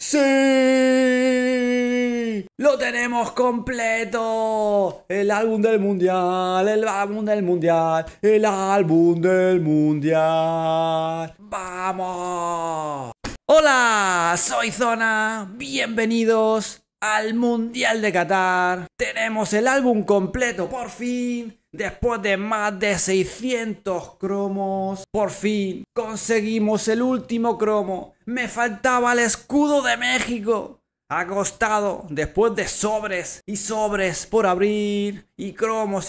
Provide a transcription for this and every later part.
¡Sí! ¡Lo tenemos completo! El álbum del mundial, el álbum del mundial, el álbum del mundial. ¡Vamos! ¡Hola! Soy Zona, bienvenidos al Mundial de Qatar. Tenemos el álbum completo, por fin. Después de más de 600 cromos, por fin conseguimos el último cromo. Me faltaba el escudo de México. Ha costado, después de sobres y sobres por abrir y cromos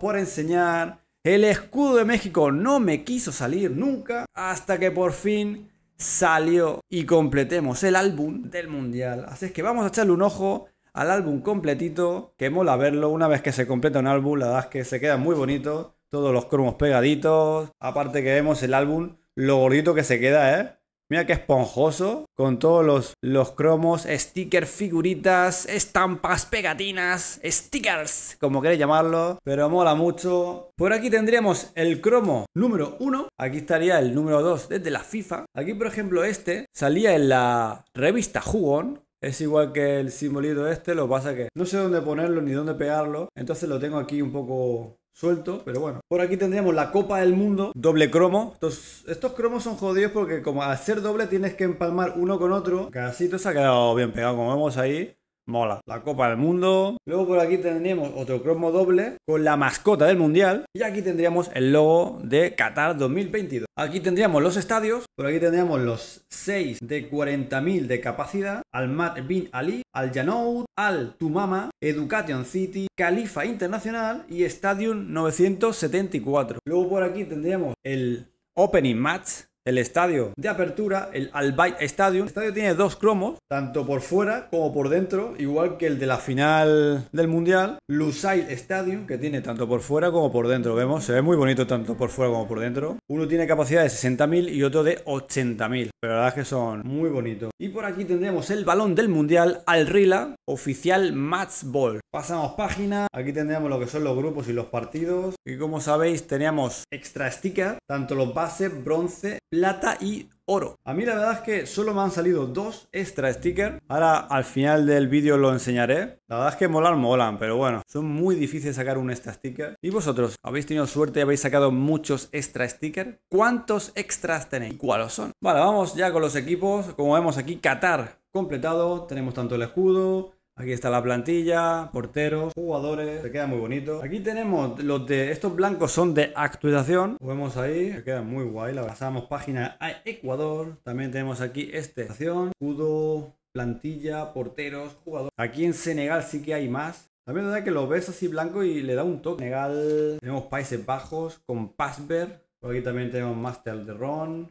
por enseñar. El escudo de México no me quiso salir nunca, hasta que por fin salió y completemos el álbum del mundial. Así es que vamos a echarle un ojo al álbum completito, que mola verlo. Una vez que se completa un álbum, la verdad es que se queda muy bonito, todos los cromos pegaditos. Aparte que vemos el álbum, lo gordito que se queda, ¿eh? Mira qué esponjoso, con todos los cromos, stickers, figuritas, estampas, pegatinas, stickers, como queréis llamarlo, pero mola mucho. Por aquí tendríamos el cromo número 1, aquí estaría el número 2 desde la FIFA. Aquí, por ejemplo, este salía en la revista Jugón. Es igual que el simbolito este, lo que pasa que no sé dónde ponerlo ni dónde pegarlo, entonces lo tengo aquí un poco suelto, pero bueno. Por aquí tendríamos la Copa del Mundo, doble cromo. Estos cromos son jodidos porque como al ser doble tienes que empalmar uno con otro. Casito se ha quedado bien pegado, como vemos ahí. Mola, la Copa del Mundo. Luego por aquí tendríamos otro cromo doble con la mascota del mundial. Y aquí tendríamos el logo de Qatar 2022. Aquí tendríamos los estadios. Por aquí tendríamos los 6 de 40.000 de capacidad. Al Mat Bin Ali, al Janout, al Tumama, Education City, Califa Internacional y Stadium 974. Luego por aquí tendríamos el Opening Match, el estadio de apertura, el Al Bayt Stadium. El estadio tiene dos cromos, tanto por fuera como por dentro, igual que el de la final del mundial. Lusail Stadium, que tiene tanto por fuera como por dentro. Vemos, se ve muy bonito tanto por fuera como por dentro. Uno tiene capacidad de 60.000 y otro de 80.000. Pero la verdad es que son muy bonitos. Y por aquí tendremos el balón del mundial, Al Rila, oficial Match Ball. Pasamos página. Aquí tendríamos lo que son los grupos y los partidos. Y como sabéis, teníamos extra sticker, tanto los bases, bronce, plata y oro. A mí la verdad es que solo me han salido dos extra stickers. Ahora al final del vídeo lo enseñaré. La verdad es que molan, pero bueno, son muy difíciles sacar un extra sticker. ¿Y vosotros? ¿Habéis tenido suerte y habéis sacado muchos extra stickers? ¿Cuántos extras tenéis? ¿Cuáles son? Vale, vamos ya con los equipos. Como vemos aquí, Qatar completado. Tenemos tanto el escudo. Aquí está la plantilla, porteros, jugadores, se queda muy bonito. Aquí tenemos los de estos blancos, son de actualización. Lo vemos ahí, se queda muy guay. La pasamos página a Ecuador. También tenemos aquí escudo, plantilla, porteros, jugadores. Aquí en Senegal sí que hay más. También es verdad que lo ves así blanco y le da un toque. Senegal, tenemos Países Bajos con Pasberg. Por aquí también tenemos Master de Ron,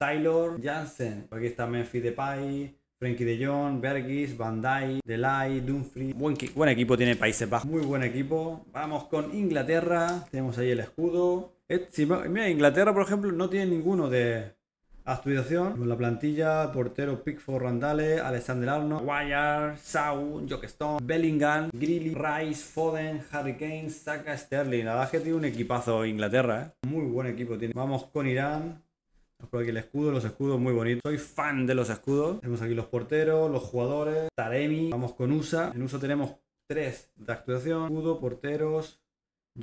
Taylor, Jansen. Por aquí está Memphis Depay, Frenkie de Jong, Bergis, Van Dijk, Delay, Dumfries. Buen equipo tiene Países Bajos. Muy buen equipo. Vamos con Inglaterra. Tenemos ahí el escudo. Mira, Inglaterra, por ejemplo, no tiene ninguno de actualización. Con la plantilla, portero, Pickford, Randale, Alexander-Arnold, Wire, Shaw, Jockstone, Bellingham, Grealish, Rice, Foden, Harry Kane, Saka, Sterling. La verdad es que tiene un equipazo Inglaterra, ¿eh? Muy buen equipo tiene. Vamos con Irán. Por aquí el escudo, los escudos muy bonitos. Soy fan de los escudos. Tenemos aquí los porteros, los jugadores, Taremi. Vamos con USA. En USA tenemos 3 de actualización. Escudo, porteros,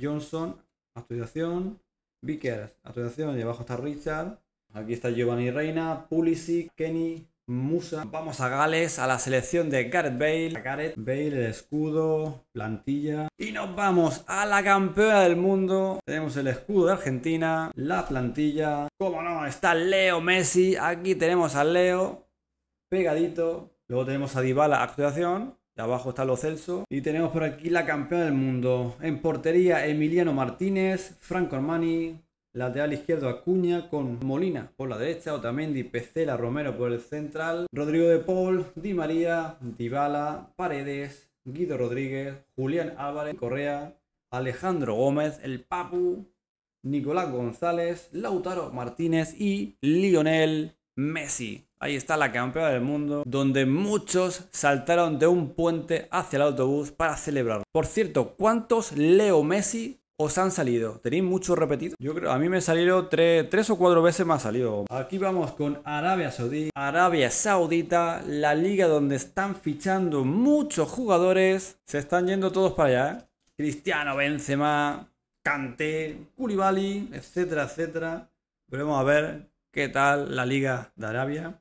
Johnson, actualización, Vickers, actualización. Y abajo está Richard. Aquí está Giovanni Reina, Pulisic, Kenny, Musa. Vamos a Gales, a la selección de Gareth Bale. El escudo, plantilla. Y nos vamos a la campeona del mundo. Tenemos el escudo de Argentina, la plantilla. Como no, está Leo Messi. Aquí tenemos a Leo pegadito. Luego tenemos a Dybala, actuación. Y abajo está Lo Celso. Y tenemos por aquí la campeona del mundo. En portería, Emiliano Martínez, Franco Armani. Lateral izquierdo, Acuña, con Molina por la derecha, Otamendi, Pecela, Romero por el central, Rodrigo de Paul, Di María, Dybala, Paredes, Guido Rodríguez, Julián Álvarez, Correa, Alejandro Gómez, el Papu, Nicolás González, Lautaro Martínez y Lionel Messi. Ahí está la campeona del mundo, donde muchos saltaron de un puente hacia el autobús para celebrar. Por cierto, ¿cuántos Leo Messi os han salido? ¿Tenéis mucho repetido? Yo creo, a mí me salieron tres o cuatro veces más salido. Aquí vamos con Arabia Saudí. Arabia Saudita, la liga donde están fichando muchos jugadores. Se están yendo todos para allá, ¿eh? Cristiano Benzema, Kanté, Koulibaly, etcétera, etcétera. Veremos a ver qué tal la liga de Arabia.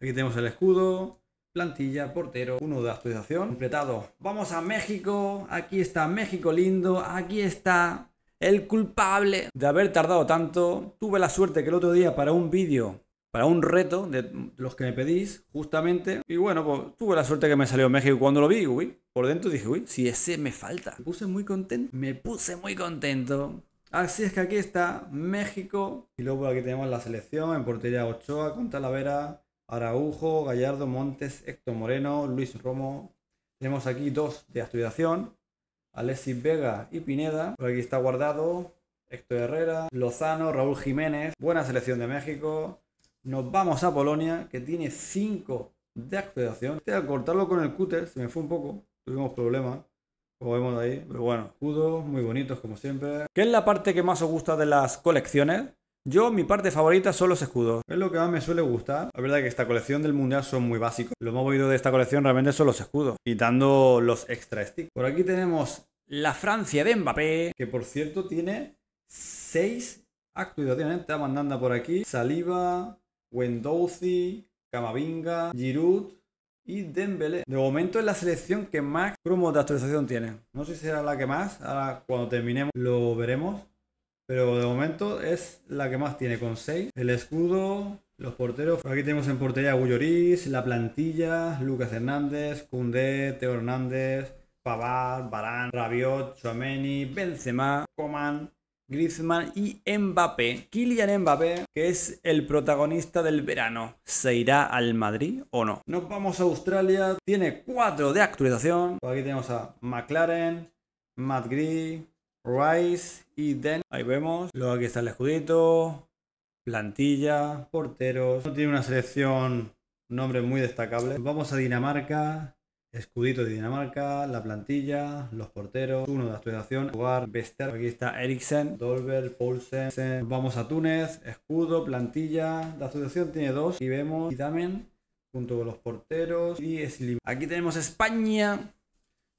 Aquí tenemos el escudo, plantilla, portero, uno de actualización completado. Vamos a México. Aquí está México lindo. Aquí está el culpable de haber tardado tanto. Tuve la suerte que el otro día para un vídeo, para un reto de los que me pedís, justamente. Y bueno, pues tuve la suerte que me salió México. Cuando lo vi, uy, por dentro dije, uy, si ese me falta. Me puse muy contento. Me puse muy contento. Así es que aquí está México. Y luego aquí tenemos la selección. En portería Ochoa, con Talavera, Araujo, Gallardo, Montes, Héctor Moreno, Luis Romo. Tenemos aquí dos de actualización, Alexis Vega y Pineda. Por aquí está Guardado, Héctor Herrera, Lozano, Raúl Jiménez. Buena selección de México. Nos vamos a Polonia, que tiene 5 de actualización. Al cortarlo con el cúter se me fue un poco, tuvimos problemas, como vemos ahí. Pero bueno, escudos muy bonitos como siempre. ¿Qué es la parte que más os gusta de las colecciones? Yo, mi parte favorita son los escudos. Es lo que más me suele gustar. La verdad es que esta colección del mundial son muy básicos. Lo más bonito de esta colección realmente son los escudos, quitando los extra stick. Por aquí tenemos la Francia de Mbappé, que por cierto tiene 6 actualizaciones. Está mandando por aquí Saliba, Wendouzi, Camavinga, Giroud y Dembélé. De momento es la selección que más cromos de actualización tiene. No sé si será la que más. Ahora cuando terminemos lo veremos. Pero de momento es la que más tiene, con 6. El escudo, los porteros. Aquí tenemos en portería a Gullorís, la plantilla, Lucas Hernández, Koundé, Teo Hernández, Pavard, Varane, Rabiot, Tchouaméni, Benzema, Coman, Griezmann y Mbappé. Kylian Mbappé, que es el protagonista del verano. ¿Se irá al Madrid o no? Nos vamos a Australia. Tiene 4 de actualización. Aquí tenemos a McLaren, Matt Gris, Rice y Den. Ahí vemos. Luego aquí está el escudito, plantilla, porteros. No tiene una selección, nombre muy destacable. Vamos a Dinamarca. Escudito de Dinamarca, la plantilla, los porteros, uno de actualización, jugar Bester. Aquí está Eriksen, Dolberg, Poulsen. Vamos a Túnez, escudo, plantilla, la actualización tiene 2. Y vemos Idamen junto con los porteros y Slim. Aquí tenemos España,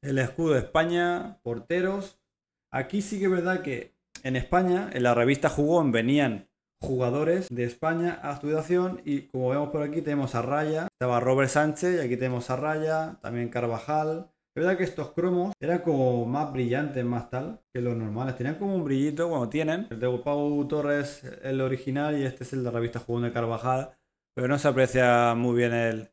el escudo de España, porteros. Aquí sí que es verdad que en España, en la revista Jugón, venían jugadores de España a actualización y como vemos por aquí tenemos a Raya, estaba Robert Sánchez y aquí tenemos a Raya, también Carvajal. Es verdad que estos cromos eran como más brillantes, más tal, que los normales. Tenían como un brillito, bueno, tienen. El de Pau Torres, el original, y este es el de la revista Jugón de Carvajal, pero no se aprecia muy bien el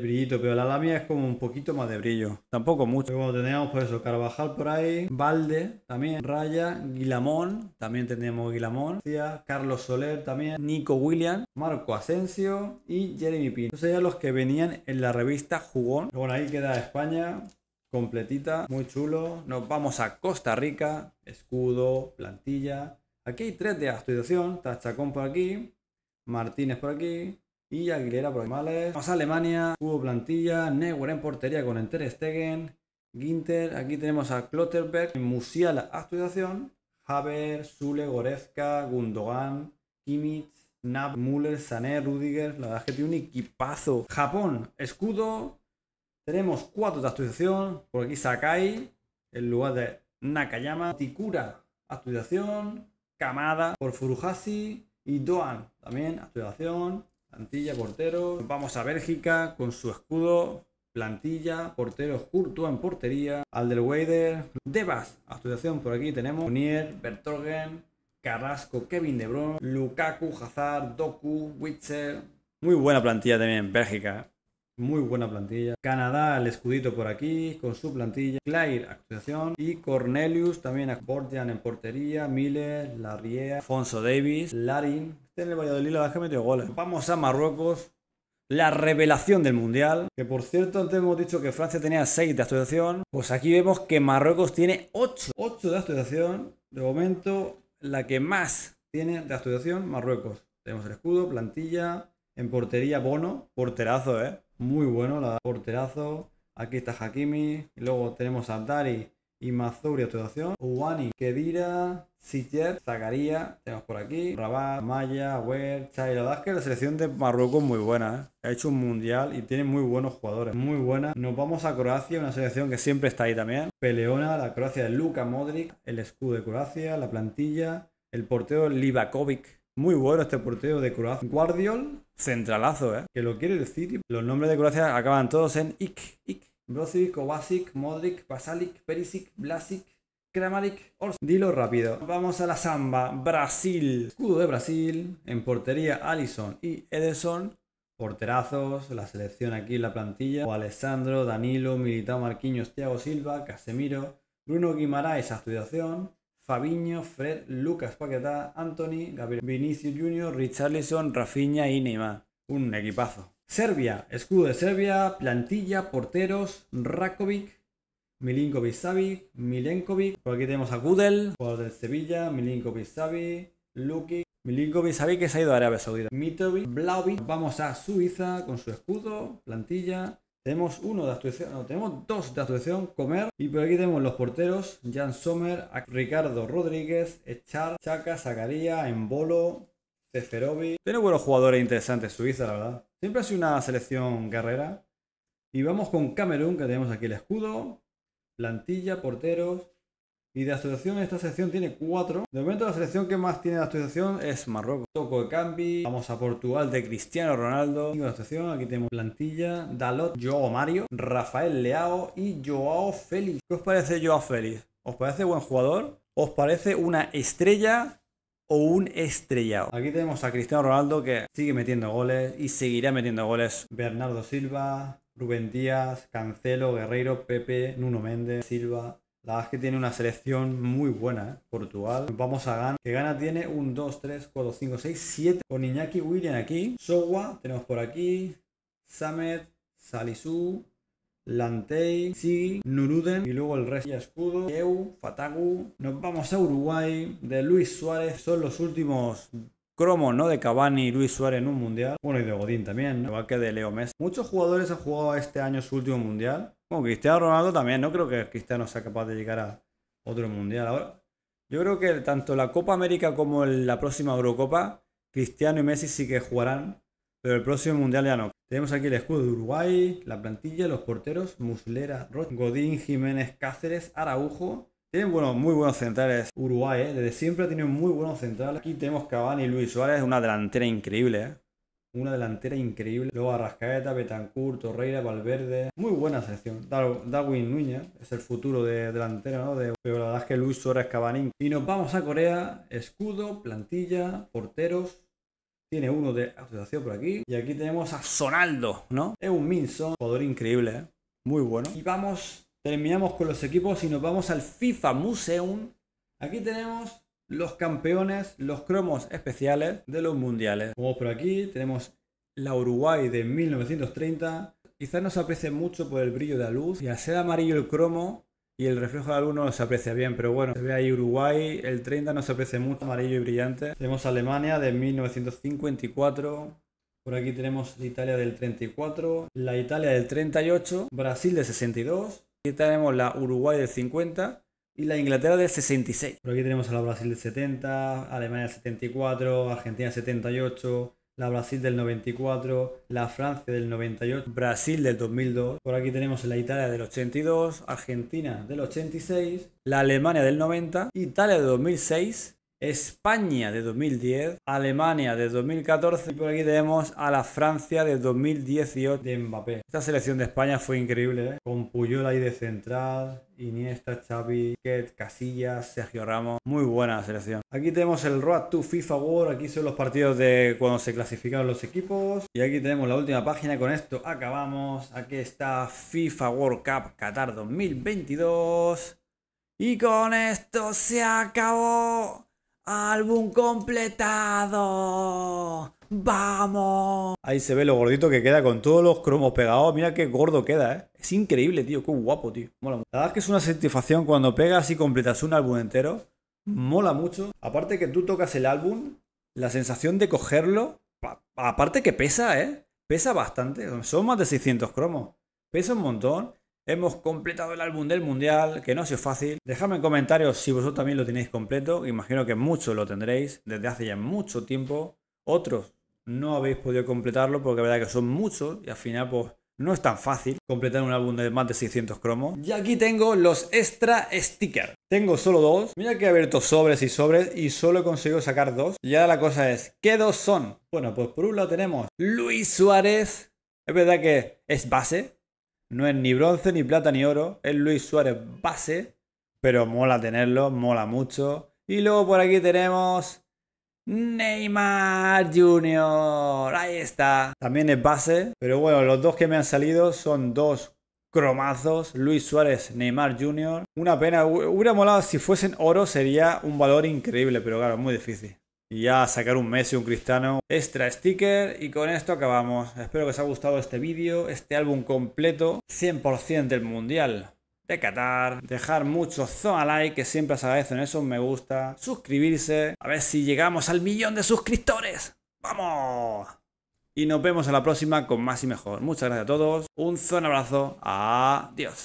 brillito, pero la lámina es como un poquito más de brillo, tampoco mucho. Luego teníamos por eso Carvajal por ahí, Valde también, Raya, Guilamón, también tenemos Guilamón, Carlos Soler también, Nico Williams, Marco Asensio y Jeremy Pino. Esos eran los que venían en la revista Jugón. Bueno, ahí queda España completita, muy chulo. Nos vamos a Costa Rica, escudo, plantilla. Aquí hay 3 de actualización, Tachacón por aquí, Martínez por aquí y Aguilera por animales. Vamos a Alemania, hubo plantilla, Neuer en portería con Ter Stegen, Ginter. Aquí tenemos a Klotterberg, Musiala actualización, Haver, Sule, Goretzka, Gundogan, Kimmich, Nab, Müller, Sané, Rüdiger. La verdad es que tiene un equipazo. Japón, escudo, tenemos 4 de actualización, por aquí Sakai en lugar de Nakayama, Tikura actualización, Kamada por Furuhashi y Doan también actualización, plantilla, portero. Vamos a Bélgica con su escudo, plantilla, portero, Courtois en portería, Alderweider, Debas, actualización por aquí tenemos, Munier, Vertonghen, Carrasco, Kevin De Bruyne, Lukaku, Hazard, Doku, Witzel. Muy buena plantilla también en Bélgica, muy buena plantilla. Canadá, el escudito por aquí con su plantilla, Claire, actualización, y Cornelius también, a Borjan en portería, Miller, Larriera, Alfonso Davis, Larin. En el Valladolid la que metió goles. Vamos a Marruecos, la revelación del mundial, que por cierto antes hemos dicho que Francia tenía 6 de actualización, pues aquí vemos que Marruecos tiene 8 de actualización. De momento la que más tiene de actualización, Marruecos. Tenemos el escudo, plantilla, en portería Bono, porterazo, muy bueno, la porterazo. Aquí está Hakimi, y luego tenemos a Dari Imazuri, Autoeducación, Uwani, Kedira, Sicher, Zakaria, tenemos por aquí, Rabat, Maya, Wertz. La verdad es que la selección de Marruecos es muy buena, ¿eh? Ha hecho un mundial y tiene muy buenos jugadores, muy buena. Nos vamos a Croacia, una selección que siempre está ahí también. Peleona, la Croacia de Luka Modric, el escudo de Croacia, la plantilla, el portero Livakovic. Muy bueno este portero de Croacia. Guardiol, centralazo, ¿eh? Que lo quiere el City. Los nombres de Croacia acaban todos en ik. Brozovic, Kovacic, Modric, Pasalic, Perisic, Blasic, Kramaric, Orsic. Dilo rápido. Vamos a la samba. Brasil. Escudo de Brasil. En portería, Alisson y Ederson. Porterazos. La selección aquí en la plantilla. O Alessandro, Danilo, Militao, Marquinhos, Thiago Silva, Casemiro, Bruno Guimaraes, Actuación. Fabinho, Fred, Lucas Paquetá, Anthony, Gabriel, Vinicius Junior, Richarlison, Rafinha y Neymar. Un equipazo. Serbia, escudo de Serbia, plantilla, porteros, Rakovic, Milinkovic-Savic, Milenkovic. Por aquí tenemos a Gudel, jugador del Sevilla, Milinkovic-Savic, Lukic, Milinkovic-Savic que se ha ido a Arabia Saudita, Mitrovic, Blaovic. Vamos a Suiza con su escudo, plantilla. Tenemos uno de actuación, no, tenemos dos de actuación, Comer. Y por aquí tenemos los porteros, Jan Sommer, Ricardo Rodríguez, Echar, Chaka, Zakaria, Embolo, Ceferovic. Tiene buenos jugadores interesantes Suiza, la verdad. Siempre ha sido una selección guerrera. Y vamos con Camerún, que tenemos aquí el escudo, plantilla, porteros. Y de actuación esta selección tiene 4. De momento la selección que más tiene de actuación es Marruecos. Toco de Cambi. Vamos a Portugal de Cristiano Ronaldo. De actuación, aquí tenemos plantilla, Dalot, Joao Mario, Rafael Leao y Joao Félix. ¿Qué os parece Joao Félix? ¿Os parece buen jugador? ¿Os parece una estrella? O un estrellado. Aquí tenemos a Cristiano Ronaldo que sigue metiendo goles y seguirá metiendo goles. Bernardo Silva, Rubén Díaz, Cancelo, Guerreiro, Pepe, Nuno Méndez, Silva. La verdad es que tiene una selección muy buena, ¿eh? Portugal. Vamos a Ghana, que Ghana tiene 1, 2, 3, 4, 5, 6, 7. Con Iñaki William aquí. Sowa, tenemos por aquí. Samet, Salisu, Lantei, Sigi, Nuruden y luego el resto. Y escudo, Keu, Fatagu. Nos vamos a Uruguay de Luis Suárez. Son los últimos cromos, ¿no? De Cavani y Luis Suárez en un mundial. Bueno, y de Godín también, ¿no? Igual que de Leo Messi. Muchos jugadores han jugado este año su último mundial. Bueno, Cristiano Ronaldo también. No creo que Cristiano sea capaz de llegar a otro mundial ahora. Yo creo que tanto la Copa América como la próxima Eurocopa, Cristiano y Messi sí que jugarán. Pero el próximo mundial ya no. Tenemos aquí el escudo de Uruguay, la plantilla, los porteros, Muslera, Rocha, Godín, Jiménez, Cáceres, Araujo. Tienen muy buenos centrales Uruguay, ¿eh? Desde siempre ha tenido muy buenos centrales. Aquí tenemos Cavani y Luis Suárez, una delantera increíble, ¿eh? Una delantera increíble. Luego Arrascaeta, Betancur, Torreira, Valverde. Muy buena selección. Darwin Núñez es el futuro de delantero, ¿no? Pero la verdad es que Luis Suárez, Cavani. Y nos vamos a Corea, escudo, plantilla, porteros. Tiene uno de asociación por aquí. Y aquí tenemos a Sonaldo, ¿no? Es un Minson, jugador increíble, ¿eh? Muy bueno. Y vamos, terminamos con los equipos y nos vamos al FIFA Museum. Aquí tenemos los campeones, los cromos especiales de los mundiales. Vamos por aquí, tenemos la Uruguay de 1930. Quizás no se aprecia mucho por el brillo de la luz y al ser amarillo el cromo y el reflejo de la luz no se aprecia bien, pero bueno, se ve ahí Uruguay, el 30 no se aprecia mucho, amarillo y brillante. Tenemos Alemania de 1954, por aquí tenemos Italia del 34, la Italia del 38, Brasil del 62, aquí tenemos la Uruguay del 50 y la Inglaterra del 66. Por aquí tenemos a la Brasil del 70, Alemania del 74, Argentina del 78... La Brasil del 94, la Francia del 98, Brasil del 2002. Por aquí tenemos la Italia del 82, Argentina del 86, la Alemania del 90, Italia de 2006, España de 2010, Alemania de 2014. Y por aquí tenemos a la Francia de 2018 de Mbappé. Esta selección de España fue increíble, ¿eh? Con Puyol ahí de central, Iniesta, Xavi, Ket, Casillas, Sergio Ramos. Muy buena selección. Aquí tenemos el Road to FIFA World. Aquí son los partidos de cuando se clasificaron los equipos. Y aquí tenemos la última página. Con esto acabamos. Aquí está FIFA World Cup Qatar 2022. Y con esto se acabó. ¡Álbum completado! ¡Vamos! Ahí se ve lo gordito que queda con todos los cromos pegados. Mira qué gordo queda, ¿eh? Es increíble, tío. Qué guapo, tío. Mola mucho. La verdad es que es una satisfacción cuando pegas y completas un álbum entero. Mola mucho. Aparte que tú tocas el álbum, la sensación de cogerlo... Aparte que pesa, ¿eh? Pesa bastante. Son más de 600 cromos. Pesa un montón. Hemos completado el álbum del Mundial, que no ha sido fácil. Dejadme en comentarios si vosotros también lo tenéis completo. Imagino que muchos lo tendréis desde hace ya mucho tiempo. Otros no habéis podido completarlo porque la verdad que son muchos y al final pues no es tan fácil completar un álbum de más de 600 cromos. Y aquí tengo los extra stickers. Tengo solo dos. Mira que he abierto sobres y sobres y solo he conseguido sacar dos. Y ahora la cosa es, ¿qué dos son? Bueno, pues por un lado tenemos Luis Suárez. Es verdad que es base. No es ni bronce, ni plata, ni oro. Es Luis Suárez base. Pero mola tenerlo, mola mucho. Y luego por aquí tenemos Neymar Jr. Ahí está. También es base. Pero bueno, los dos que me han salido son dos cromazos. Luis Suárez, Neymar Jr. Una pena. Hubiera molado si fuesen oro. Sería un valor increíble. Pero claro, muy difícil. Y ya sacar un Messi, un Cristiano, extra sticker. Y con esto acabamos. Espero que os haya gustado este vídeo, este álbum completo, 100% del Mundial de Qatar. Dejar mucho zona like, que siempre os agradecen esos me gusta. Suscribirse, a ver si llegamos al 1.000.000 de suscriptores. ¡Vamos! Y nos vemos en la próxima con más y mejor. Muchas gracias a todos, un zona abrazo, adiós.